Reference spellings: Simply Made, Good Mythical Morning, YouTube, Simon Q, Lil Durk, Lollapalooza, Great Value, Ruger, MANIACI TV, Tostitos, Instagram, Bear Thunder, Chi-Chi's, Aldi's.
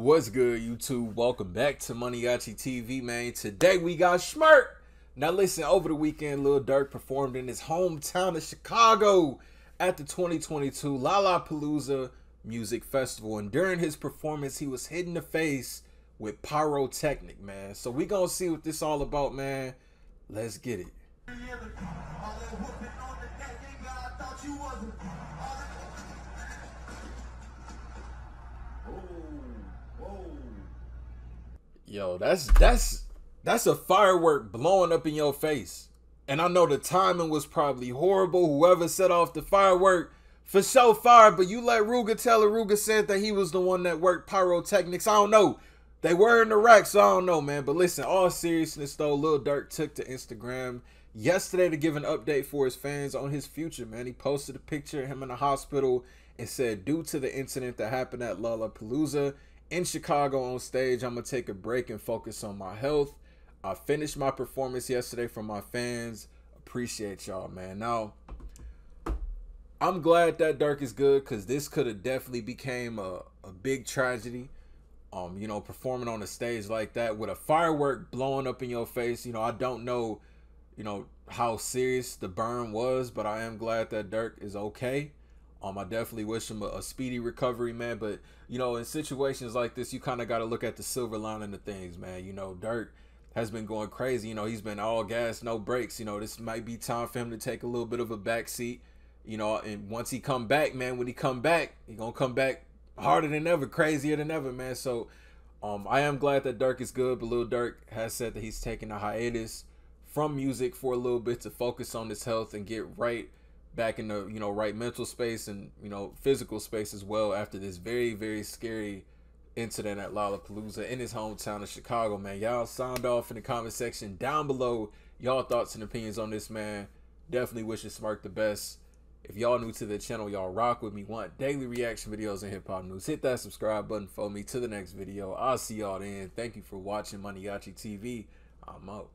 What's good, YouTube? Welcome back to MANIACI TV, man. Today we got Schmurt. Now listen, over the weekend, Lil Durk performed in his hometown of Chicago at the 2022 Lollapalooza Music Festival. And during his performance, he was hit in the face with pyrotechnic, man. So we gonna see what this all about, man. Let's get it. Yo, that's a firework blowing up in your face. And I know the timing was probably horrible. Whoever set off the firework for sure fired, but you let Ruger tell it. Ruger said that he was the one that worked pyrotechnics. I don't know. They were in the rack, so I don't know, man. But listen, all seriousness though, Lil Durk took to Instagram yesterday to give an update for his fans on his future, man. He posted a picture of him in the hospital and said, due to the incident that happened at Lollapalooza in Chicago on stage, I'm gonna take a break and focus on my health. I finished my performance yesterday for my fans. Appreciate y'all, man. Now, I'm glad that Durk is good, because this could have definitely became a big tragedy. You know, performing on a stage like that with a firework blowing up in your face. You know, I don't know, you know, how serious the burn was, but I am glad that Durk is okay. I definitely wish him a speedy recovery, man. But, you know, in situations like this, you kind of got to look at the silver lining of things, man. You know, Durk has been going crazy. You know, he's been all gas, no brakes. You know, this might be time for him to take a little bit of a backseat. You know, and once he come back, man, when he come back, he going to come back harder than ever, crazier than ever, man. So, I am glad that Durk is good. But Lil Durk has said that he's taking a hiatus from music for a little bit to focus on his health and get right back in the, you know, right mental space and, you know, physical space as well after this very, very scary incident at Lollapalooza in his hometown of Chicago, man. Y'all sound off in the comment section down below y'all thoughts and opinions on this, man. Definitely wishing Schmurt the best. If y'all new to the channel, y'all rock with me, want daily reaction videos and hip-hop news, hit that subscribe button for me. To the next video, I'll see y'all then. Thank you for watching MANIACI TV. I'm out.